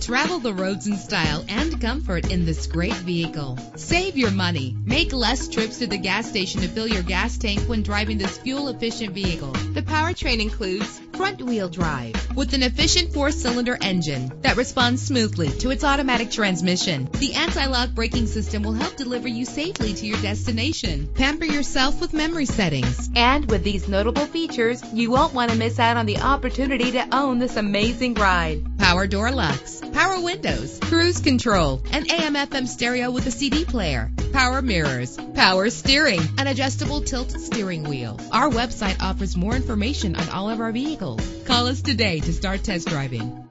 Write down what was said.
Travel the roads in style and comfort in this great vehicle. Save your money. Make less trips to the gas station to fill your gas tank when driving this fuel-efficient vehicle. The powertrain includes front-wheel drive with an efficient 4-cylinder engine that responds smoothly to its automatic transmission. The anti-lock braking system will help deliver you safely to your destination. Pamper yourself with memory settings. And with these notable features, you won't want to miss out on the opportunity to own this amazing ride. Power door locks, power windows, cruise control, an AM/FM stereo with a CD player, power mirrors, power steering, an adjustable tilt steering wheel. Our website offers more information on all of our vehicles. Call us today to start test driving.